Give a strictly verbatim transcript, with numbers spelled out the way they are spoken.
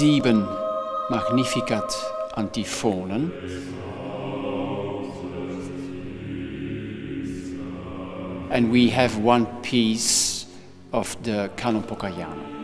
sieben Magnificat Antiphonen. And we have one piece of the Canon Pokajanen.